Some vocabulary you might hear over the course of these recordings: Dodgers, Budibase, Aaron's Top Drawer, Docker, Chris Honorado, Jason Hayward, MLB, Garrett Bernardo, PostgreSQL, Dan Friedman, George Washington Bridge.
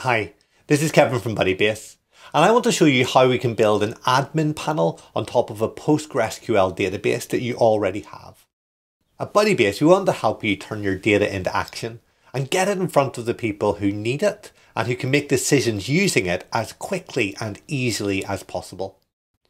Hi, this is Kevin from Budibase, and I want to show you how we can build an admin panel on top of a PostgreSQL database that you already have. At Budibase, we want to help you turn your data into action and get it in front of the people who need it and who can make decisions using it as quickly and easily as possible.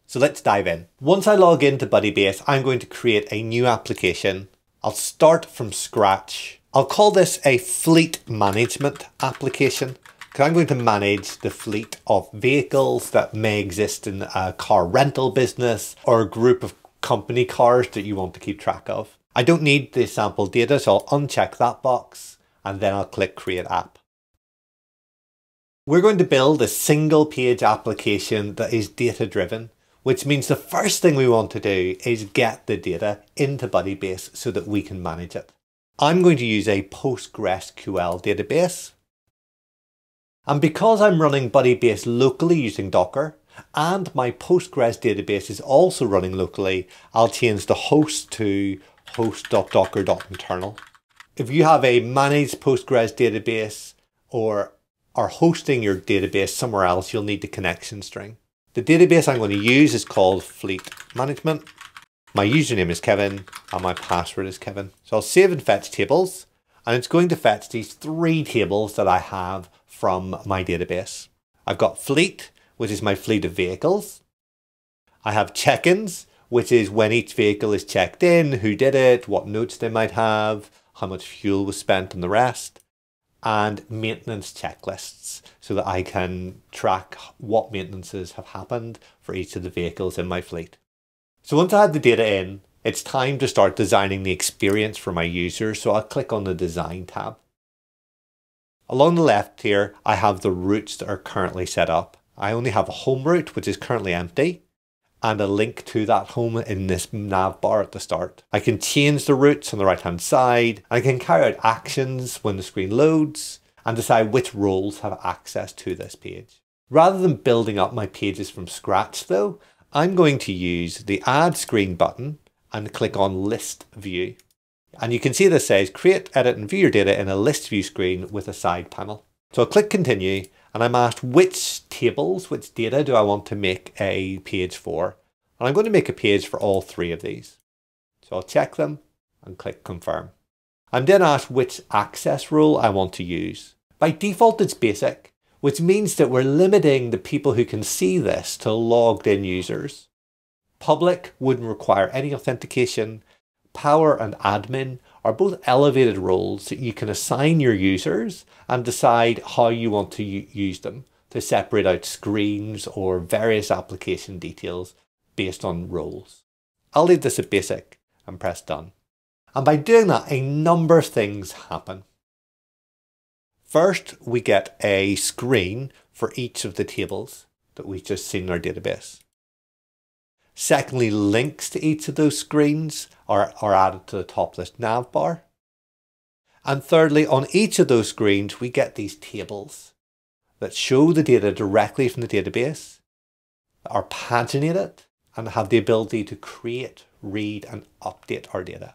So let's dive in. Once I log into Budibase, I'm going to create a new application. I'll start from scratch. I'll call this a fleet management application, because I'm going to manage the fleet of vehicles that may exist in a car rental business or a group of company cars that you want to keep track of. I don't need the sample data, so I'll uncheck that box and then I'll click Create App. We're going to build a single page application that is data driven, which means the first thing we want to do is get the data into Budibase so that we can manage it. I'm going to use a PostgreSQL database. And because I'm running Budibase locally using Docker, and my Postgres database is also running locally, I'll change the host to host.docker.internal. If you have a managed Postgres database or are hosting your database somewhere else, you'll need the connection string. The database I'm going to use is called Fleet Management. My username is Kevin and my password is Kevin. So I'll save and fetch tables, and it's going to fetch these three tables that I have from my database. I've got fleet, which is my fleet of vehicles. I have check-ins, which is when each vehicle is checked in, who did it, what notes they might have, how much fuel was spent and the rest, and maintenance checklists so that I can track what maintenances have happened for each of the vehicles in my fleet. So once I have the data in, it's time to start designing the experience for my users. So I'll click on the Design tab. Along the left here, I have the routes that are currently set up. I only have a home route, which is currently empty, and a link to that home in this nav bar at the start. I can change the routes on the right-hand side. I can carry out actions when the screen loads and decide which roles have access to this page. Rather than building up my pages from scratch though, I'm going to use the Add Screen button and click on List View. And you can see this says create, edit and view your data in a list view screen with a side panel. So I'll click continue and I'm asked which tables, which data do I want to make a page for? And I'm going to make a page for all three of these. So I'll check them and click confirm. I'm then asked which access rule I want to use. By default it's basic, which means that we're limiting the people who can see this to logged in users. Public wouldn't require any authentication. Power and admin are both elevated roles that you can assign your users and decide how you want to use them to separate out screens or various application details based on roles. I'll leave this at basic and press done. And by doing that, a number of things happen. First, we get a screen for each of the tables that we've just seen in our database. Secondly, links to each of those screens are added to the top list nav bar. And thirdly, on each of those screens, we get these tables that show the data directly from the database, are paginated, and have the ability to create, read, and update our data.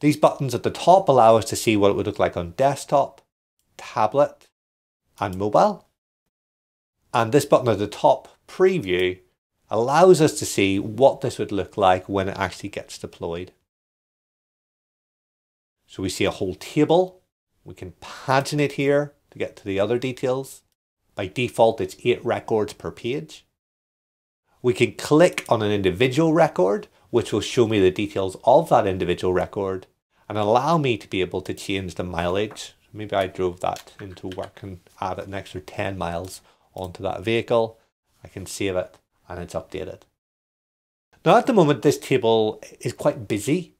These buttons at the top allow us to see what it would look like on desktop, tablet, and mobile. And this button at the top, preview, allows us to see what this would look like when it actually gets deployed. So we see a whole table. We can paginate here to get to the other details. By default, it's 8 records per page. We can click on an individual record, which will show me the details of that individual record and allow me to be able to change the mileage. Maybe I drove that into work and added an extra 10 miles onto that vehicle. I can save it, and it's updated. Now at the moment this table is quite busy.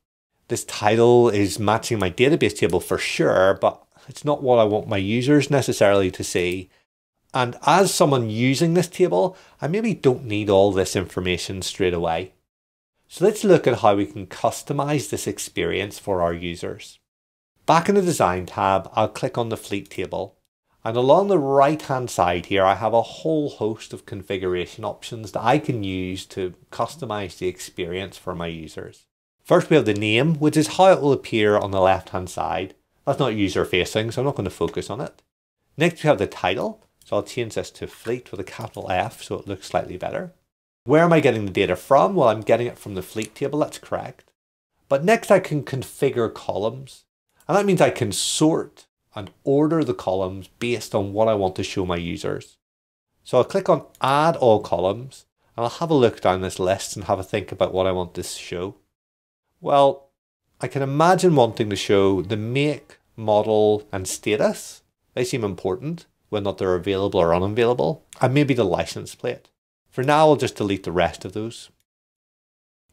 This title is matching my database table for sure, but it's not what I want my users necessarily to see. And as someone using this table, I maybe don't need all this information straight away. So let's look at how we can customize this experience for our users. Back in the Design tab, I'll click on the Fleet table. And along the right hand side here, I have a whole host of configuration options that I can use to customize the experience for my users. First, we have the name, which is how it will appear on the left hand side. That's not user facing, so I'm not going to focus on it. Next, we have the title. So I'll change this to fleet with a capital F so it looks slightly better. Where am I getting the data from? Well, I'm getting it from the fleet table, that's correct. But next I can configure columns. And that means I can sort and order the columns based on what I want to show my users. So I'll click on Add All Columns, and I'll have a look down this list and have a think about what I want this to show. Well, I can imagine wanting to show the make, model, and status. They seem important, whether or not they're available or unavailable, and maybe the license plate. For now, I'll just delete the rest of those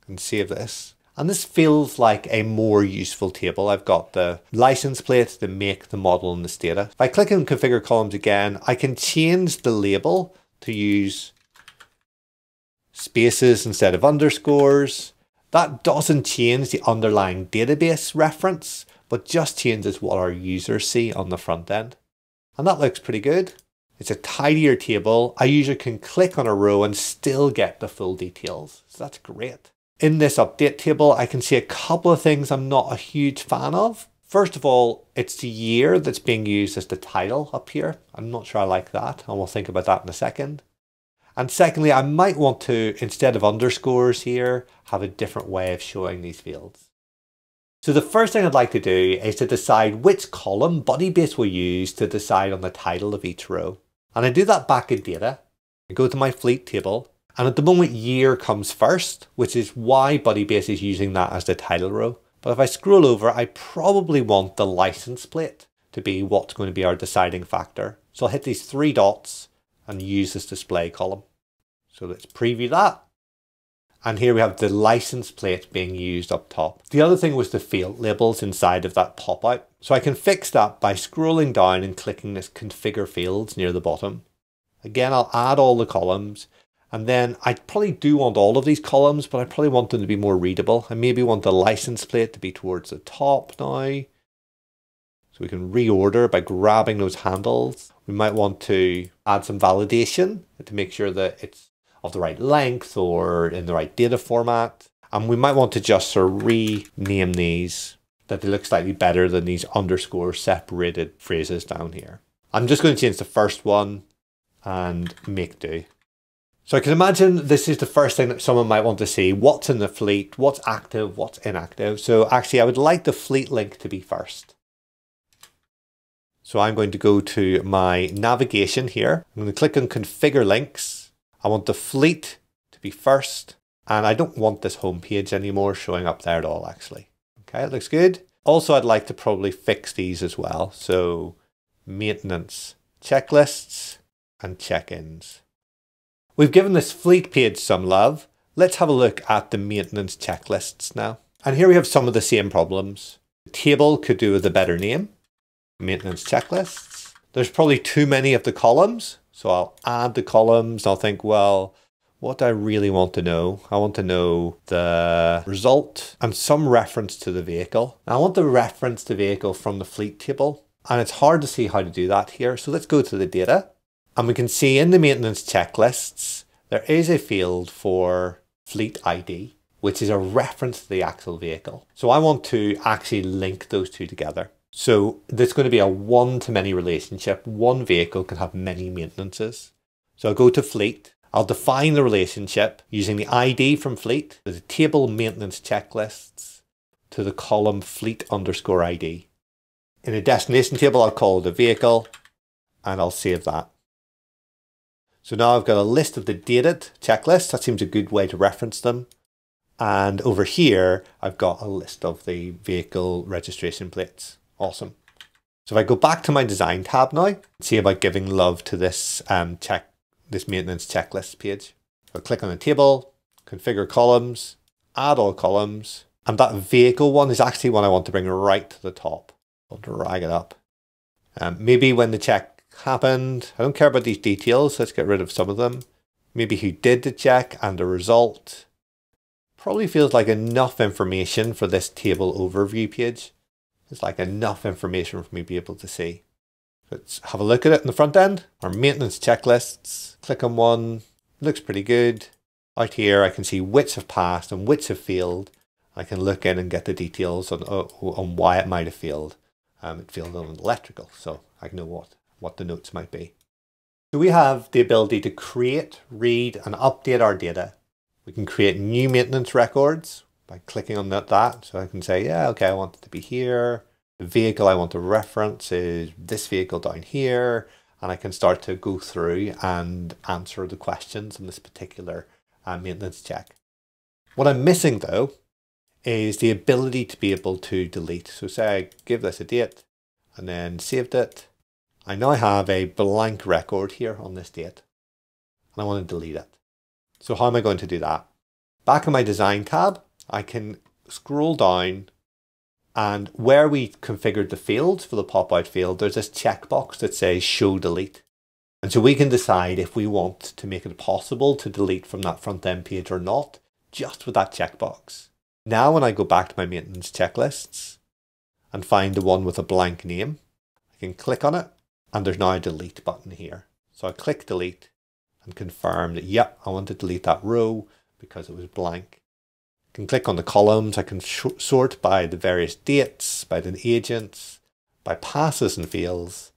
and save this. And this feels like a more useful table. I've got the license plate, the make, the model, and the status. If I click on configure columns again, I can change the label to use spaces instead of underscores. That doesn't change the underlying database reference, but just changes what our users see on the front end. And that looks pretty good. It's a tidier table. A user can click on a row and still get the full details. So that's great. In this update table, I can see a couple of things I'm not a huge fan of. First of all, it's the year that's being used as the title up here. I'm not sure I like that, and we'll think about that in a second. And secondly, I might want to, instead of underscores here, have a different way of showing these fields. So the first thing I'd like to do is to decide which column Budibase will use to decide on the title of each row. And I do that back in data. I go to my fleet table. And at the moment, year comes first, which is why Budibase is using that as the title row. But if I scroll over, I probably want the license plate to be what's going to be our deciding factor. So I'll hit these three dots and use this display column. So let's preview that. And here we have the license plate being used up top. The other thing was the field labels inside of that pop out. So I can fix that by scrolling down and clicking this configure fields near the bottom. Again, I'll add all the columns. And then I probably do want all of these columns, but I probably want them to be more readable. I maybe want the license plate to be towards the top now. So we can reorder by grabbing those handles. We might want to add some validation to make sure that it's of the right length or in the right data format. And we might want to just sort of rename these, that they look slightly better than these underscore separated phrases down here. I'm just going to change the first one and make do. So I can imagine this is the first thing that someone might want to see. What's in the fleet, what's active, what's inactive. So actually I would like the fleet link to be first. So I'm going to go to my navigation here. I'm going to click on configure links. I want the fleet to be first, and I don't want this home page anymore showing up there at all actually. Okay, it looks good. Also, I'd like to probably fix these as well. So maintenance checklists and check-ins. We've given this fleet page some love. Let's have a look at the maintenance checklists now. And here we have some of the same problems. The table could do with a better name. Maintenance checklists. There's probably too many of the columns. So I'll add the columns. I'll think, well, what do I really want to know? I want to know the result and some reference to the vehicle. Now, I want the reference to vehicle from the fleet table. And it's hard to see how to do that here. So let's go to the data. And we can see in the maintenance checklists, there is a field for fleet ID, which is a reference to the actual vehicle. So I want to actually link those two together. So there's going to be a one-to-many relationship. One vehicle can have many maintenances. So I'll go to fleet. I'll define the relationship using the ID from fleet, to the table maintenance checklists, to the column fleet underscore ID. In a destination table, I'll call it a vehicle, and I'll save that. So now I've got a list of the dated checklists. That seems a good way to reference them. And over here, I've got a list of the vehicle registration plates. Awesome. So if I go back to my design tab now, see about giving love to this this maintenance checklist page. I'll click on the table, configure columns, add all columns, and that vehicle one is actually one I want to bring right to the top. I'll drag it up. Maybe when the check happened. I don't care about these details. Let's get rid of some of them. Maybe who did the check and the result. Probably feels like enough information for this table overview page. It's like enough information for me to be able to see. Let's have a look at it in the front end. Our maintenance checklists. Click on one. Looks pretty good. Out here I can see which have passed and which have failed. I can look in and get the details on why it might have failed. It failed on electrical, so I know what what the notes might be. So we have the ability to create, read, and update our data. We can create new maintenance records by clicking on that. So I can say, yeah, okay, I want it to be here. The vehicle I want to reference is this vehicle down here. And I can start to go through and answer the questions in this particular maintenance check. What I'm missing though, is the ability to be able to delete. So say I give this a date and then saved it. I now have a blank record here on this date and I want to delete it. So how am I going to do that? Back in my design tab, I can scroll down and where we configured the fields for the pop-out field, there's this checkbox that says show delete. And so we can decide if we want to make it possible to delete from that front end page or not, just with that checkbox. Now when I go back to my maintenance checklists and find the one with a blank name, I can click on it and there's now a delete button here. So I click delete and confirm that, yep, I want to delete that row because it was blank. I can click on the columns. I can sort by the various dates, by the agents, by passes and fails.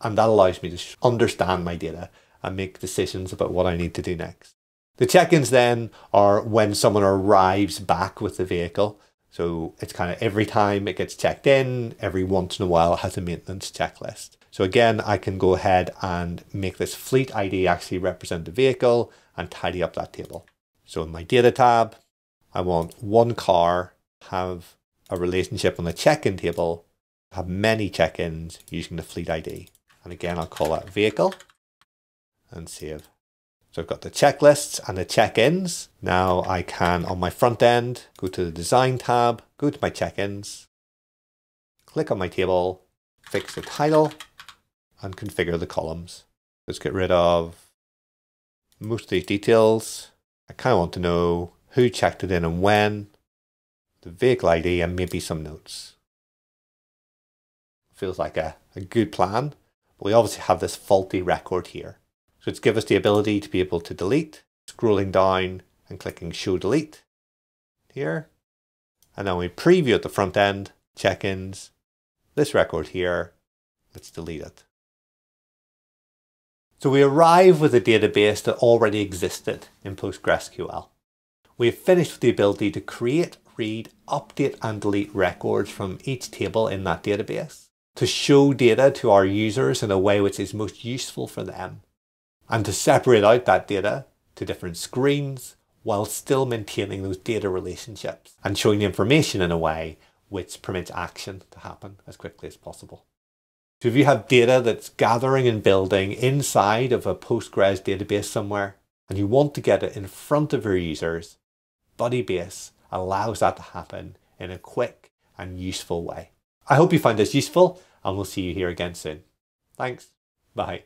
And that allows me to understand my data and make decisions about what I need to do next. The check-ins then are when someone arrives back with the vehicle. So it's kind of every time it gets checked in, every once in a while it has a maintenance checklist. So again, I can go ahead and make this fleet ID actually represent the vehicle and tidy up that table. So in my data tab, I want one car, have a relationship on the check-in table, have many check-ins using the fleet ID. And again, I'll call that vehicle and save. So I've got the checklists and the check-ins. Now I can, on my front end, go to the design tab, go to my check-ins, click on my table, fix the title and configure the columns. Let's get rid of most of these details. I kind of want to know who checked it in and when, the vehicle ID and maybe some notes. Feels like a good plan, but we obviously have this faulty record here. So it's give us the ability to be able to delete, scrolling down and clicking show delete here. And then we preview at the front end, check-ins, this record here, let's delete it. So we arrive with a database that already existed in PostgreSQL. We've finished with the ability to create, read, update and delete records from each table in that database to show data to our users in a way which is most useful for them, and to separate out that data to different screens while still maintaining those data relationships and showing the information in a way which permits action to happen as quickly as possible. So if you have data that's gathering and building inside of a Postgres database somewhere and you want to get it in front of your users, Budibase allows that to happen in a quick and useful way. I hope you find this useful and we'll see you here again soon. Thanks. Bye.